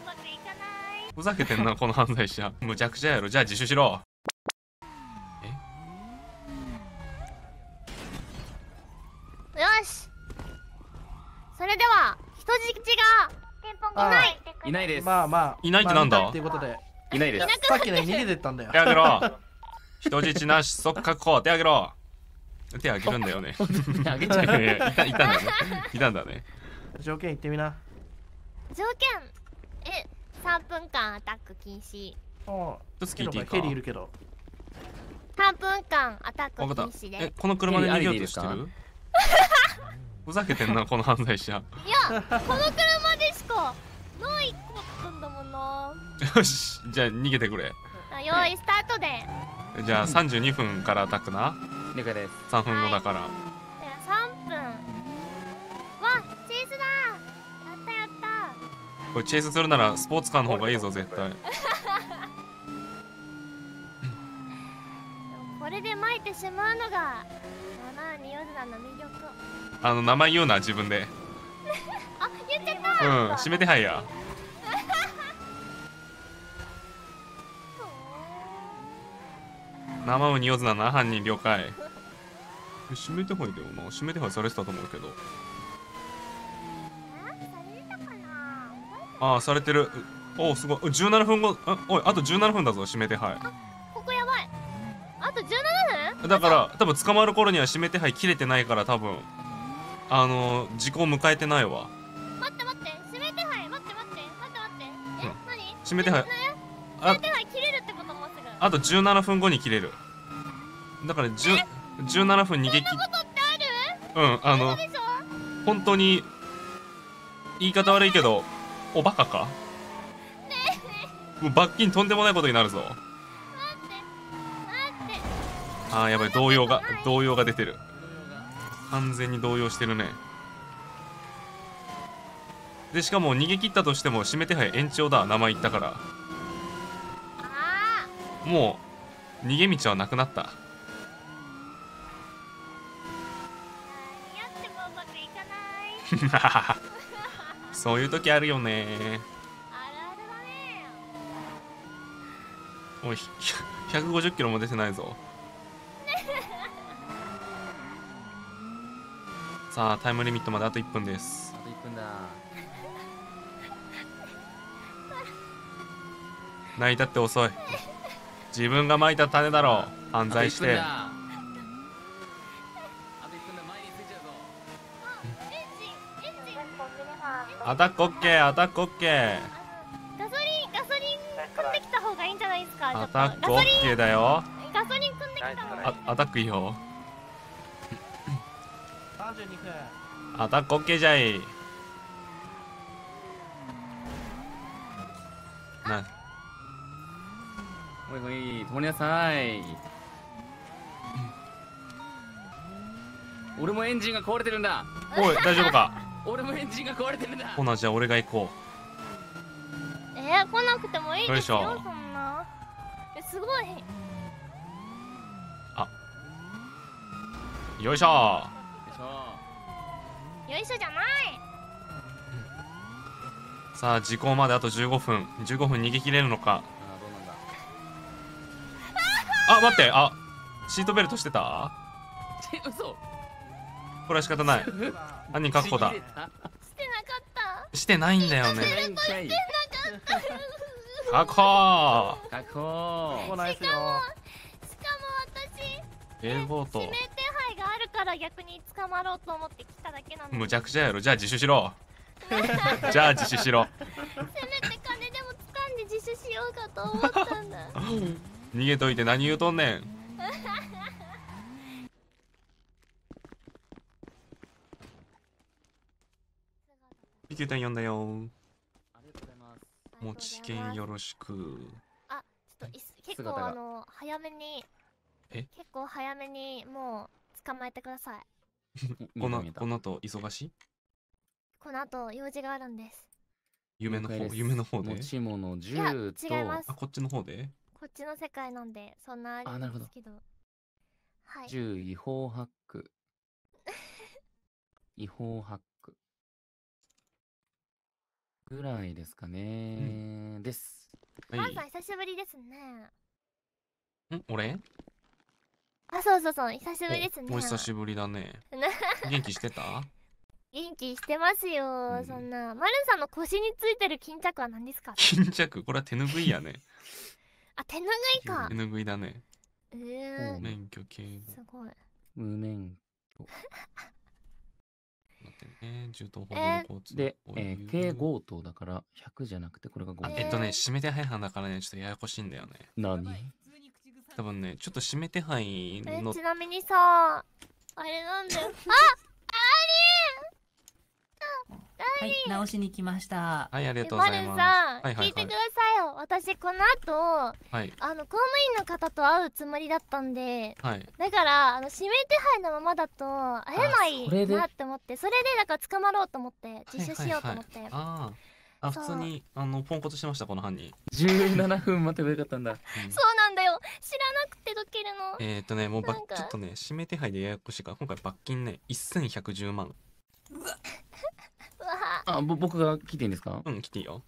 うまくいかない。ふざけてんなこの犯罪者。むちゃくちゃやろ。じゃあ自首しろ。え？よし。それでは人質がいない。いないです。まあまあいないってなんだ。ということでいないです。さっきね逃げてったんだよ。手あげろ。人質なし即確保。手あげろ。手あげるんだよね。手あげちゃうね。いたんだね。いたんだね。条件言ってみな。条件3分間アタック禁止。ああ、一つ聞いていいか。ケリーいるけど。3分間アタック禁止で。この車で逃げようとしてる？ふざけてんなこの犯罪者。いや、この車でしかないことなんだもんな。よし、じゃあ逃げてくれ。用意スタートで。じゃあ32分からアタックな。了解です。3分後だから。3分。これチェイスするならスポーツカーの方がいいぞ絶対。これで巻いてしまうのが七によるなの魅力。名前言うな自分で。あ、言っちゃった。うん、締めてはいや。生をによずなの犯人了解。締めてはいだよな。締めてはいされてたと思うけど。ああされてる。おおすごい。17分後。おいあと17分だぞ指名手配。ここやばい。あと17分だから多分捕まる頃には指名手配切れてないから多分時効迎えてないわ。待って待って指名手配待って。何？指名手配。指名手配切れるってこともうすぐ。あと17分後に切れる。だから17分逃げ切。そんなことってある？うん本当に言い方悪いけど。おバカか。もう罰金とんでもないことになるぞ。ああやばい動揺が出てる。完全に動揺してるね。でしかも逃げ切ったとしても指名手配延長だ。名前言ったから。もう逃げ道はなくなった。やってもうまくいかない。そういう時あるよね。おい、150キロも出てないぞ。さあ、タイムリミットまであと1分です。あと1分だ。泣いたって遅い。自分がまいた種だろう。犯罪して。アタックオッケー、アタックオッケー。ガソリン組んできた方がいいんじゃないですか。アタックオッケーだよ。ガソリン組んできた方がいい。アタックいいよ。32分。アタックオッケーじゃい。な。おいおい、止まりなさい。俺もエンジンが壊れてるんだ。おい、大丈夫か。俺もエンジンが壊れてるんだ。ほなじゃあ俺が行こう。来なくてもいいですよ。そんな。すごい。あ。よいしょ。よいしょじゃない。さあ時効まであと15分。15分逃げ切れるのか。あ待ってシートベルトしてた。嘘。これは仕方ない。犯人確保だ。してなかった。してないんだよね。確保。確保。しかも私。指名手配があるから逆に捕まろうと思って来ただけなの。むちゃくちゃやろ。じゃあ自首しろ。じゃあ自首しろ。せめて金でも掴んで自首しようかと思ったんだ。逃げといて何言うとんねん。9.4だよ。もちけんよろしく。あ、ちょっと結構早めに。結構早めにもう捕まえてください。この後忙しい？この後用事があるんです。夢の方で。持ち物10と。いや違います。あ、こっちの方で？こっちの世界なんでそんなあれですけど。はい。10違法ハック。違法ハック。ぐらいですかね。です。パンさん久しぶりですね。ん、俺？あ、そうそうそう、久しぶりですね。もう久しぶりだね。元気してた？元気してますよ。そんなマルさんの腰についてる巾着は何ですか？巾着、これは手ぬぐいやね。あ、手ぬぐいか。手ぬぐいだね。無免許警部。すごい。無免許。銃刀法道交通で、計強盗だから100じゃなくてこれが5。指名手配犯だからね、ちょっとややこしいんだよね。何？多分ね、ちょっと指名手配の。ちなみにさ、あれなんだよ。はい、直しに来ました。はい、ありがとうございます。マルさん、聞いてくださいよ。私この後、公務員の方と会うつもりだったんで、だから指名手配のままだと会えないなって思って、それでだから捕まろうと思って実証しようと思って。あ、普通にポンコツしてましたこの犯人。17分待てばよかったんだ。そうなんだよ。知らなくてどけるの。もうちょっとね、指名手配でややこしいから今回罰金ね、1110万。あ、僕が来ていいんですか？うん、来ていいよ。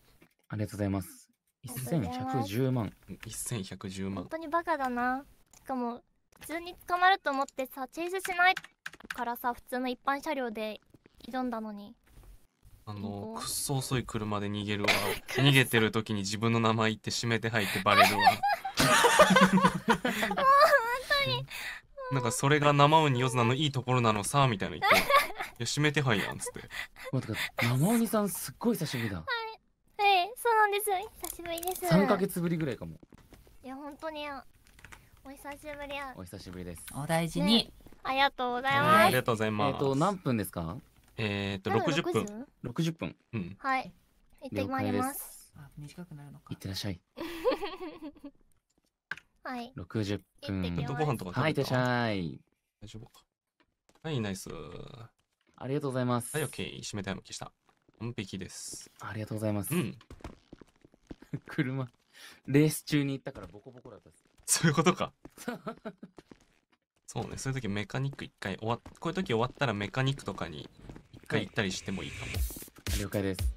ありがとうございます。1110万。1110万。本当にバカだな。しかも、普通に捕まると思ってさ、チェイスしないからさ、普通の一般車両で挑んだのに。くっそ遅い車で逃げるわ。逃げてる時に自分の名前言って指名手配ってバレるわ。もう本当に。なんかそれが生ウニヨズナのいいところなのさ、みたいな言って。いや、指名手配やんっつって。待って、生鬼さんすっごい久しぶりだ。はい、はい、そうなんです。久しぶりです。3ヶ月ぶりぐらいかも。いや、本当にお久しぶりや。お久しぶりです。お大事に。ありがとうございます。ありがとうございます。何分ですか？60分。60分。うん。はい。行ってまいります。あ、短くなるのか。行ってらっしゃい。はい。60分。ご飯とか。はい、いってらっしゃい。大丈夫か。はい、ナイス。ありがとうございます。はい、オッケー、締めたいも消した。完璧です。ありがとうございます。うん。車、レース中に行ったからボコボコだったです。そういうことか。そうね、そういう時メカニック一回こういう時終わったらメカニックとかに一回行ったりしてもいいかも。はい、了解です。